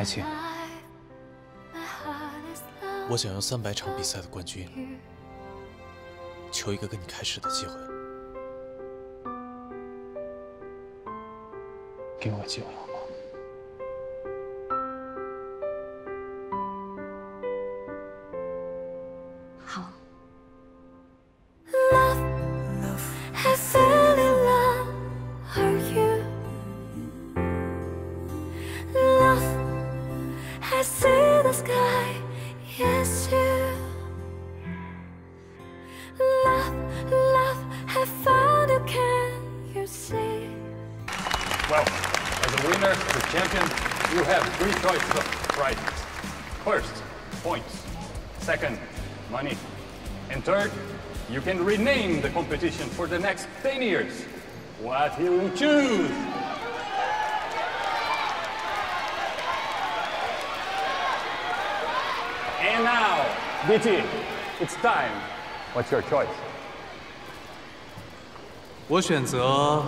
还请。我想要300场比赛的冠军，求一个跟你开始的机会。给我个机会好吗？ Rename the competition for the next 10 years. What he will choose? And now, DT, it's time. What's your choice? 我选择。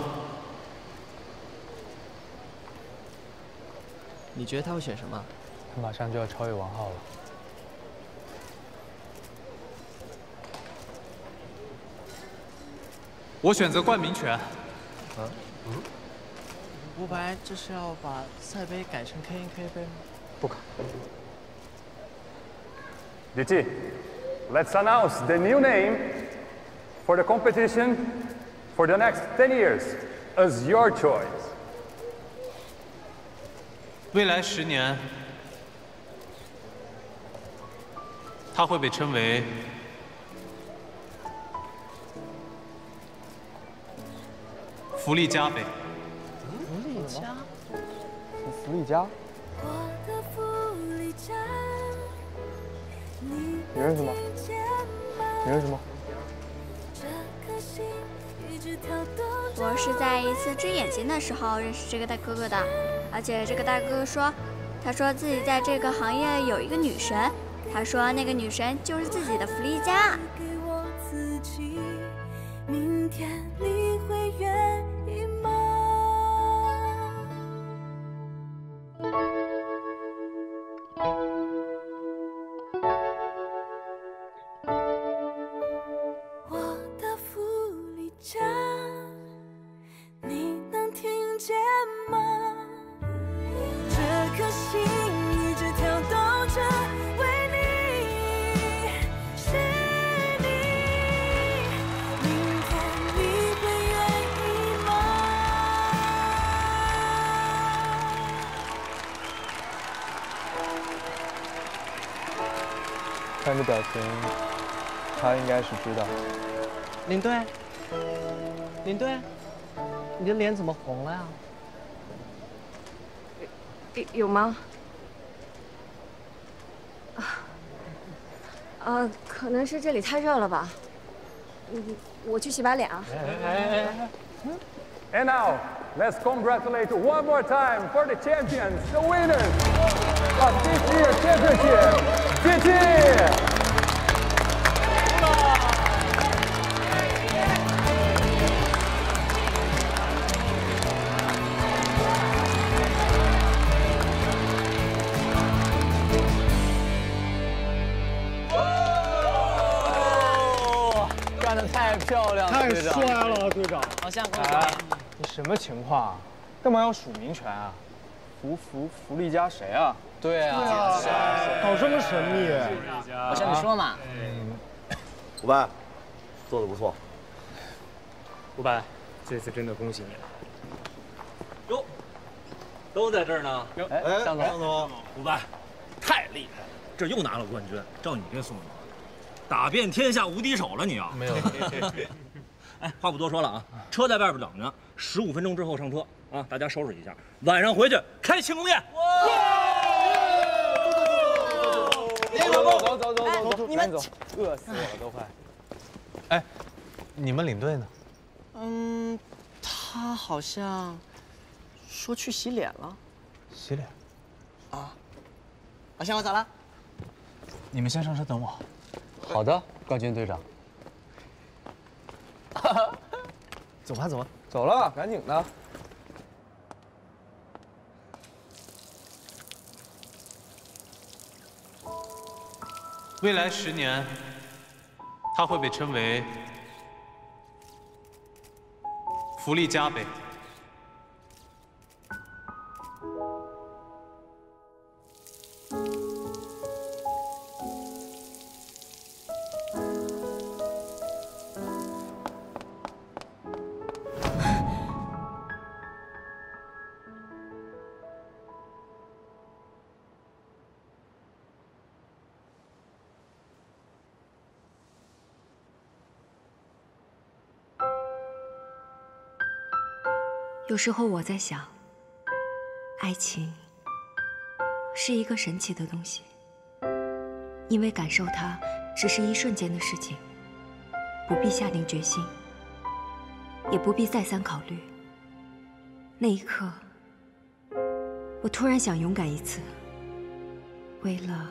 你觉得他会选什么？他马上就要超越王浩了。 我选择冠名权。啊？嗯。吴白，这是要把赛杯改成 KNK 杯吗？不改。DT, let's announce the new name for the competition for the next 10 years as your choice. 未来10年，它会被称为。 福利加呗，福利加，福利加，你认识吗？你认识吗？我是在一次追眼睛的时候认识这个大哥哥的，而且这个大哥哥说，他说自己在这个行业有一个女神，他说那个女神就是自己的福利加。 看这表情，他应该是知道。领队，领队，你的脸怎么红了呀？有吗？可能是这里太热了吧。我去洗把脸啊。And now, let's congratulate one more time for the champions, the winners of this year's championship. DT! Wow! 干得太漂亮了，太帅了，队长！好像不一样。你什么情况啊？干嘛要署名权啊？福利加谁啊？ 对啊，搞这么神秘！我向你说嘛，伍佰做的不错。伍佰，这次真的恭喜你了。哟，都在这儿呢。哎，向总，伍佰，太厉害了，这又拿了冠军。照你这速度，打遍天下无敌手了你啊！没有。哎，话不多说了啊，车在外边等着，15分钟之后上车啊，大家收拾一下，晚上回去开庆功宴。 走，你们走，饿死我都快。哎，你们领队呢？嗯，他好像说去洗脸了。洗脸？啊。老乡，我走了。你们先上车等我。好的，冠军队长。走吧，走吧，走了，赶紧的。未来10年，它会被称为福利加倍。 有时候我在想，爱情是一个神奇的东西，因为感受它只是一瞬间的事情，不必下定决心，也不必再三考虑。那一刻，我突然想勇敢一次，为了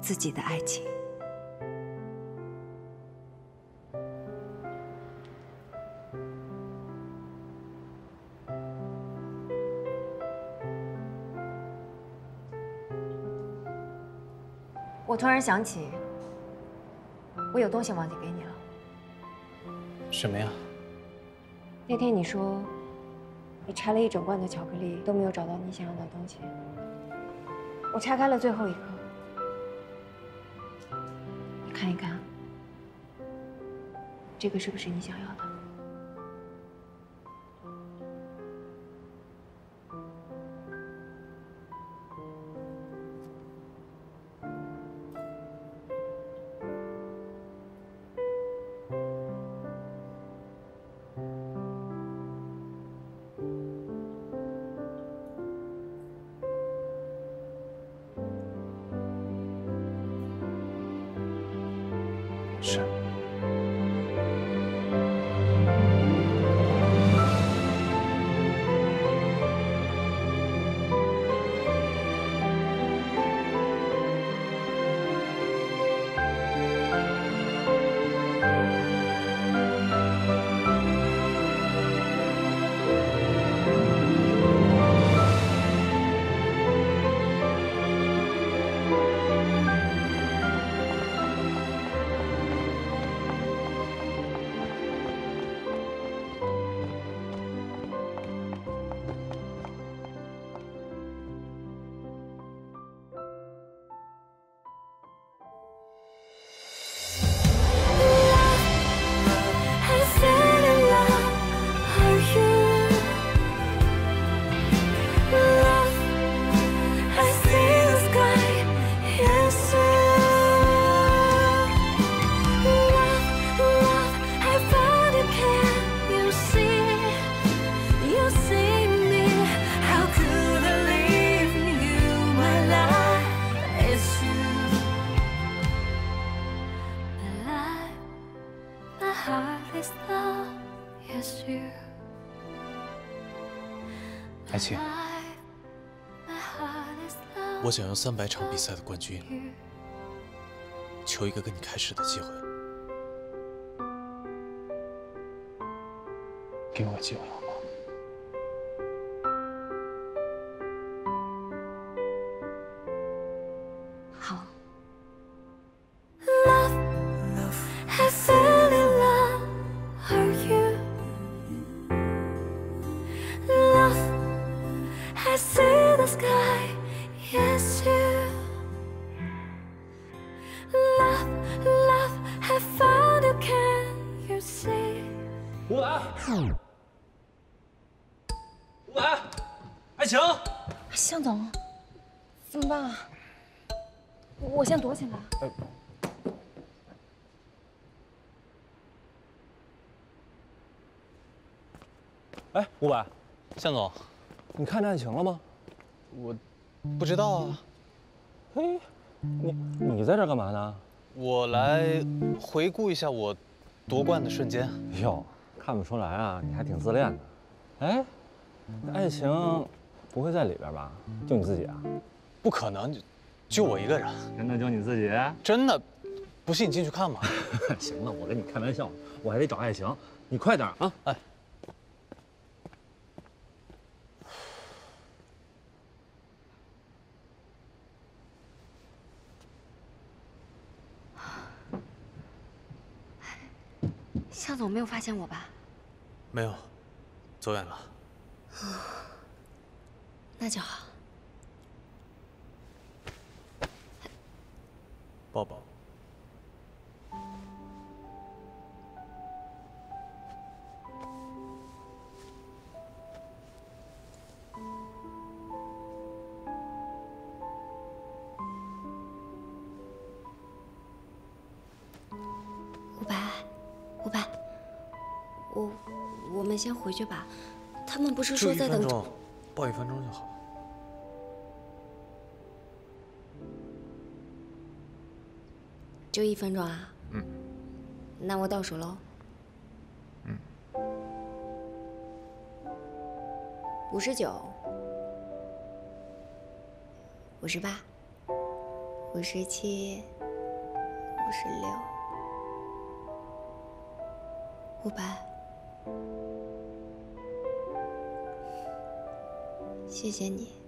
自己的爱情。 我突然想起，我有东西忘记给你了。什么呀？那天你说，你拆了一整罐的巧克力都没有找到你想要的东西。我拆开了最后一颗，你看一看，这个是不是你想要的？ 爱情，我想要300场比赛的冠军，求一个跟你开始的机会，给我机会好吗？ 哎，伍佰，向总，你看着爱情了吗？我不知道啊。嘿，你在这干嘛呢？我来回顾一下我夺冠的瞬间。哟，看不出来啊，你还挺自恋的。哎，爱情不会在里边吧？就你自己啊？不可能，就我一个人。真的就你自己？真的，不信你进去看嘛。行了，我跟你开玩笑，我还得找爱情，你快点啊！哎。向总没有发现我吧？没有，走远了。那就好。抱抱。 我们先回去吧，他们不是说在等。抱一分钟就好。就1分钟啊？嗯。那我倒数喽。嗯。59，58，57，56，500。 谢谢你。